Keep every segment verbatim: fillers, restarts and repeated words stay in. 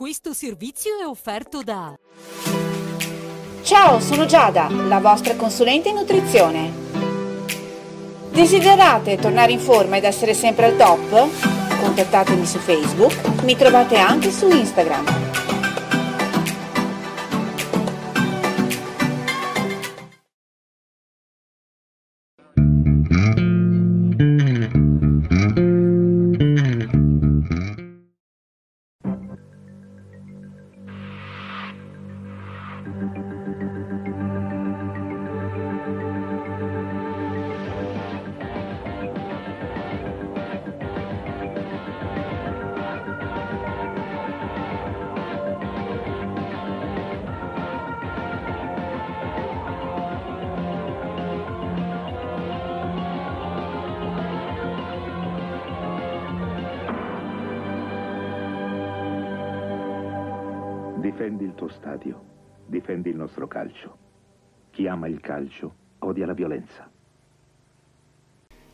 Questo servizio è offerto da... Ciao, sono Giada, la vostra consulente in nutrizione. Desiderate tornare in forma ed essere sempre al top? Contattatemi su Facebook, mi trovate anche su Instagram. Difendi il tuo stadio, difendi il nostro calcio. Chi ama il calcio odia la violenza.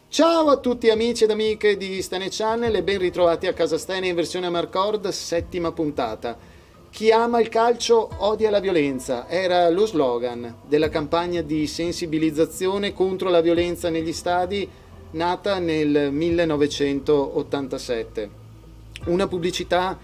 Ciao a tutti amici ed amiche di Stene Channel e ben ritrovati a Casa Stene in versione AmarCord, settima puntata. Chi ama il calcio odia la violenza era lo slogan della campagna di sensibilizzazione contro la violenza negli stadi nata nel millenovecentottantasette. Una pubblicità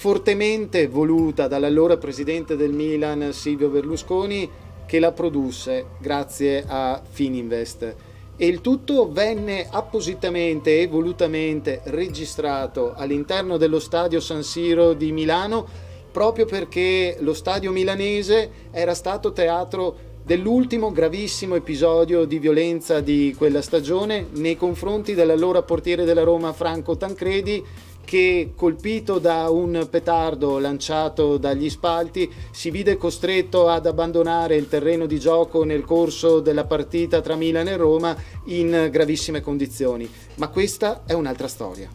fortemente voluta dall'allora presidente del Milan Silvio Berlusconi, che la produsse grazie a Fininvest, e il tutto venne appositamente e volutamente registrato all'interno dello stadio San Siro di Milano, proprio perché lo stadio milanese era stato teatro dell'ultimo gravissimo episodio di violenza di quella stagione nei confronti dell'allora portiere della Roma Franco Tancredi, che colpito da un petardo lanciato dagli spalti si vide costretto ad abbandonare il terreno di gioco nel corso della partita tra Milan e Roma in gravissime condizioni. Ma questa è un'altra storia.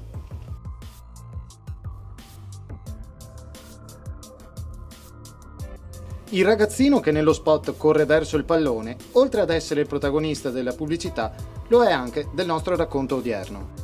Il ragazzino che nello spot corre verso il pallone, oltre ad essere il protagonista della pubblicità, lo è anche del nostro racconto odierno.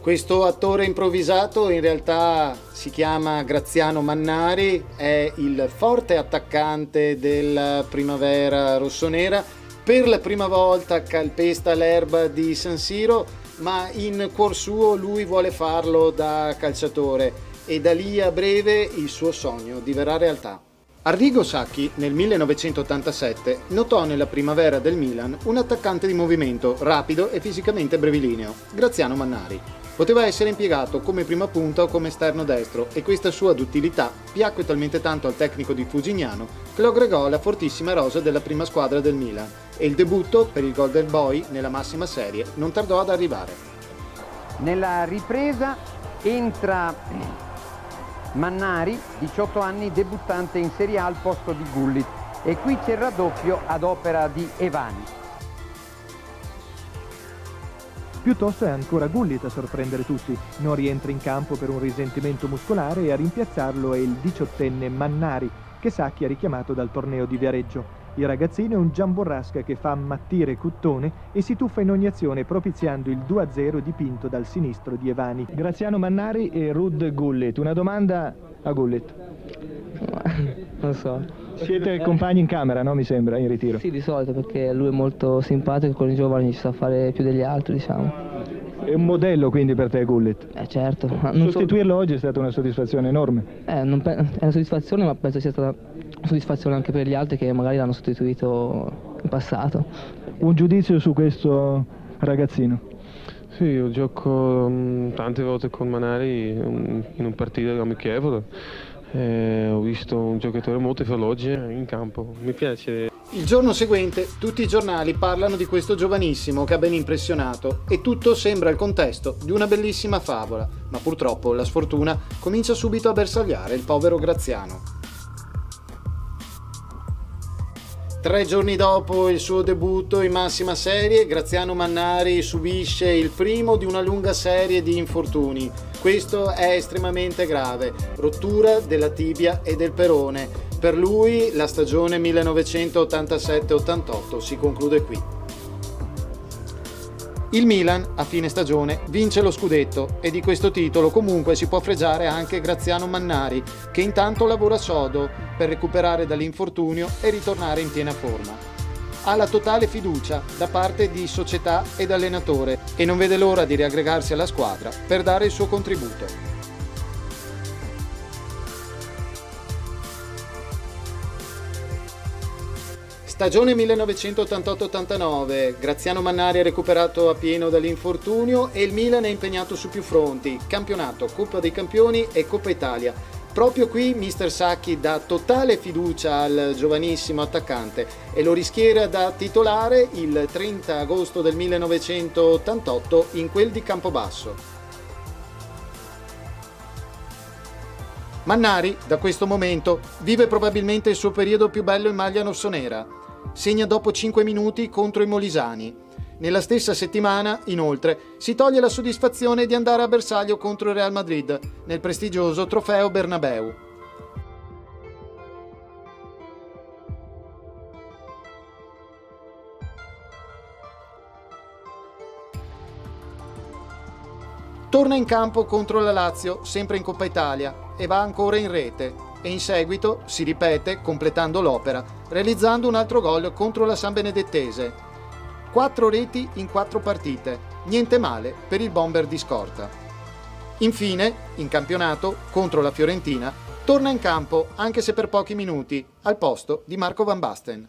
Questo attore improvvisato in realtà si chiama Graziano Mannari, è il forte attaccante della Primavera rossonera. Per la prima volta calpesta l'erba di San Siro, ma in cuor suo lui vuole farlo da calciatore e da lì a breve il suo sogno diverrà realtà. Arrigo Sacchi nel millenovecentottantasette notò nella Primavera del Milan un attaccante di movimento rapido e fisicamente brevilineo, Graziano Mannari. Poteva essere impiegato come prima punta o come esterno destro e questa sua duttilità piacque talmente tanto al tecnico di Fugignano che lo aggregò alla fortissima rosa della prima squadra del Milan e il debutto per il Golden Boy nella massima serie non tardò ad arrivare. Nella ripresa entra Mannari, diciotto anni, debuttante in Serie A al posto di Gullit e qui c'è il raddoppio ad opera di Evani. Piuttosto è ancora Gullit a sorprendere tutti, non rientra in campo per un risentimento muscolare e a rimpiazzarlo è il diciottenne Mannari, che Sacchi ha richiamato dal torneo di Viareggio. Il ragazzino è un giamborrasca che fa ammattire Cuttone e si tuffa in ogni azione propiziando il due a zero dipinto dal sinistro di Evani. Graziano Mannari e Ruud Gullit, una domanda a Gullit. Non so. Siete compagni in camera, no? Mi sembra, in ritiro. Sì, di solito, perché lui è molto simpatico, con i giovani ci sa fare più degli altri, diciamo. È un modello quindi per te Gullit? Eh certo. Non sostituirlo so... oggi è stata una soddisfazione enorme. Eh, non pe... È una soddisfazione, ma penso sia stata una soddisfazione anche per gli altri che magari l'hanno sostituito in passato. Un giudizio su questo ragazzino? Sì, io gioco mh, tante volte con Mannari in, in un partito amichevole. Eh, ho visto un giocatore molto veloce in campo, mi piace. Il giorno seguente tutti i giornali parlano di questo giovanissimo che ha ben impressionato e tutto sembra il contesto di una bellissima favola, ma purtroppo la sfortuna comincia subito a bersagliare il povero Graziano. Tre giorni dopo il suo debutto in massima serie, Graziano Mannari subisce il primo di una lunga serie di infortuni. Questo è estremamente grave, rottura della tibia e del perone. Per lui la stagione millenovecentottantasette ottantotto si conclude qui. Il Milan, a fine stagione, vince lo scudetto e di questo titolo comunque si può fregiare anche Graziano Mannari, che intanto lavora sodo per recuperare dall'infortunio e ritornare in piena forma. Ha la totale fiducia da parte di società ed allenatore e non vede l'ora di riaggregarsi alla squadra per dare il suo contributo. Stagione millenovecentottantotto ottantanove, Graziano Mannari è recuperato a pieno dall'infortunio e il Milan è impegnato su più fronti, campionato, Coppa dei Campioni e Coppa Italia. Proprio qui mister Sacchi dà totale fiducia al giovanissimo attaccante e lo rischiera da titolare il trenta agosto del millenovecentottantotto in quel di Campobasso. Mannari, da questo momento, vive probabilmente il suo periodo più bello in maglia rossonera. Segna dopo cinque minuti contro i molisani. Nella stessa settimana, inoltre, si toglie la soddisfazione di andare a bersaglio contro il Real Madrid nel prestigioso trofeo Bernabeu. Torna in campo contro la Lazio, sempre in Coppa Italia, e va ancora in rete e in seguito si ripete completando l'opera, realizzando un altro gol contro la Sambenedettese. Quattro reti in quattro partite, niente male per il bomber di scorta. Infine, in campionato, contro la Fiorentina, torna in campo anche se per pochi minuti, al posto di Marco Van Basten.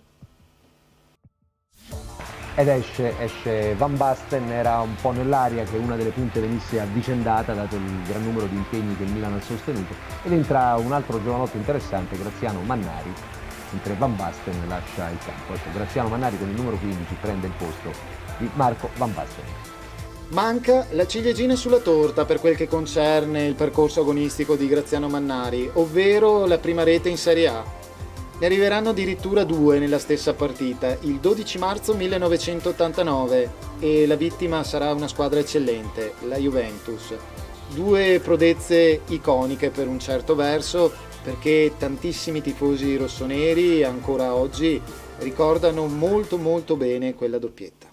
Ed esce, esce Van Basten, era un po' nell'aria che una delle punte venisse avvicendata dato il gran numero di impegni che il Milan ha sostenuto, ed entra un altro giovanotto interessante, Graziano Mannari, mentre Van Basten lascia il campo. Ecco, Graziano Mannari con il numero quindici prende il posto di Marco Van Basten. Manca la ciliegina sulla torta per quel che concerne il percorso agonistico di Graziano Mannari, ovvero la prima rete in Serie A. Ne arriveranno addirittura due nella stessa partita, il dodici marzo millenovecentottantanove, e la vittima sarà una squadra eccellente, la Juventus. Due prodezze iconiche per un certo verso, perché tantissimi tifosi rossoneri ancora oggi ricordano molto molto bene quella doppietta.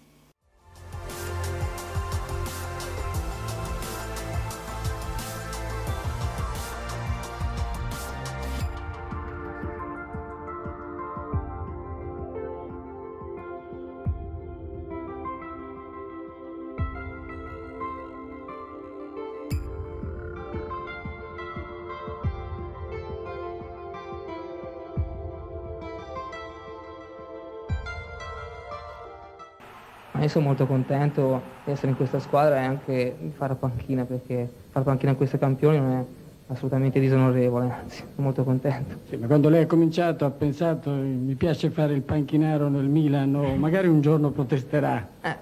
Io sono molto contento di essere in questa squadra e anche di fare panchina, perché fare panchina a questo campione non è assolutamente disonorevole, anzi, sono molto contento. Sì, ma quando lei ha cominciato ha pensato mi piace fare il panchinaro nel Milan o magari un giorno protesterà? Eh,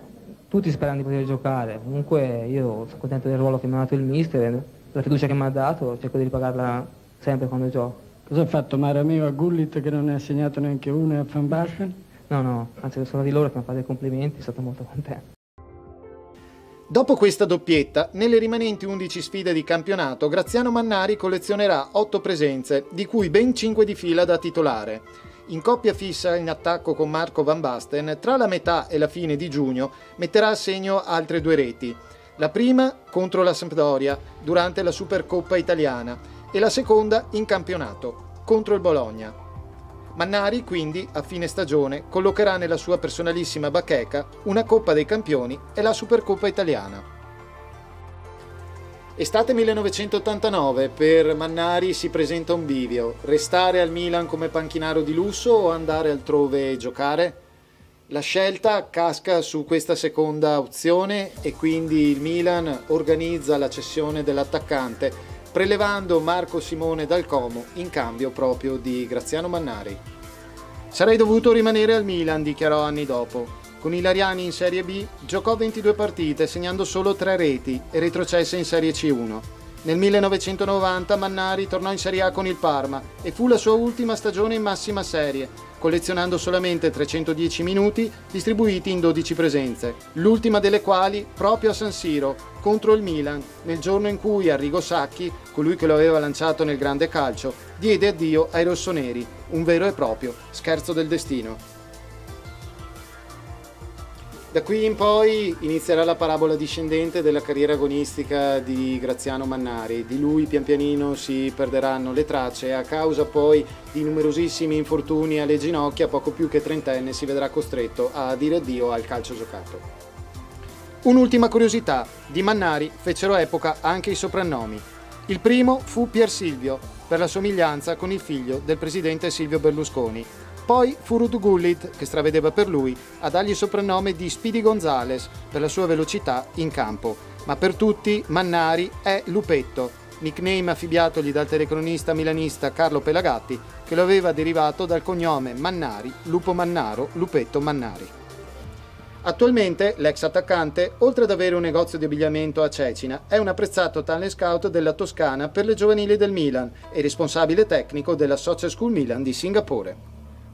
tutti sperano di poter giocare, comunque io sono contento del ruolo che mi ha dato il mister, la fiducia che mi ha dato, cerco di ripagarla sempre quando gioco. Cosa ha fatto Marameo a Gullit che non ne ha segnato neanche una a Van Basten? No, no, anzi sono di loro che mi hanno fatto i complimenti, sono stato molto contento. Dopo questa doppietta, nelle rimanenti undici sfide di campionato, Graziano Mannari collezionerà otto presenze, di cui ben cinque di fila da titolare. In coppia fissa in attacco con Marco Van Basten, tra la metà e la fine di giugno metterà a segno altre due reti. La prima contro la Sampdoria, durante la Supercoppa italiana, e la seconda in campionato, contro il Bologna. Mannari, quindi, a fine stagione, collocherà nella sua personalissima bacheca una Coppa dei Campioni e la Supercoppa italiana. Estate millenovecentottantanove, per Mannari si presenta un bivio: restare al Milan come panchinaro di lusso o andare altrove e giocare? La scelta casca su questa seconda opzione e quindi il Milan organizza la cessione dell'attaccante, prelevando Marco Simone dal Como in cambio proprio di Graziano Mannari. Sarei dovuto rimanere al Milan, dichiarò anni dopo. Con i Lariani in Serie B giocò ventidue partite segnando solo tre reti e retrocesse in Serie C uno. Nel millenovecentonovanta Mannari tornò in Serie A con il Parma e fu la sua ultima stagione in massima serie, collezionando solamente trecentodieci minuti distribuiti in dodici presenze, l'ultima delle quali proprio a San Siro, contro il Milan, nel giorno in cui Arrigo Sacchi, colui che lo aveva lanciato nel grande calcio, diede addio ai rossoneri, un vero e proprio scherzo del destino. Da qui in poi inizierà la parabola discendente della carriera agonistica di Graziano Mannari. Di lui pian pianino si perderanno le tracce, a causa poi di numerosissimi infortuni alle ginocchia. Poco più che trentenne si vedrà costretto a dire addio al calcio giocato. Un'ultima curiosità, di Mannari fecero epoca anche i soprannomi. Il primo fu Pier Silvio, per la somiglianza con il figlio del presidente Silvio Berlusconi. Poi fu Ruud Gullit, che stravedeva per lui, a dargli il soprannome di Speedy Gonzales per la sua velocità in campo. Ma per tutti Mannari è Lupetto, nickname affibbiatogli dal telecronista milanista Carlo Pelagatti, che lo aveva derivato dal cognome Mannari, Lupo Mannaro, Lupetto Mannari. Attualmente l'ex attaccante, oltre ad avere un negozio di abbigliamento a Cecina, è un apprezzato talent scout della Toscana per le giovanili del Milan e responsabile tecnico della Social School Milan di Singapore.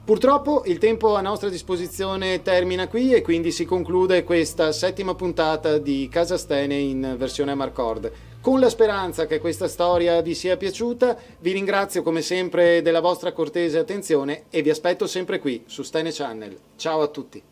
Purtroppo il tempo a nostra disposizione termina qui e quindi si conclude questa settima puntata di Casa Stene in versione AmarCord. Con la speranza che questa storia vi sia piaciuta, vi ringrazio come sempre della vostra cortese attenzione e vi aspetto sempre qui su Stene Channel. Ciao a tutti!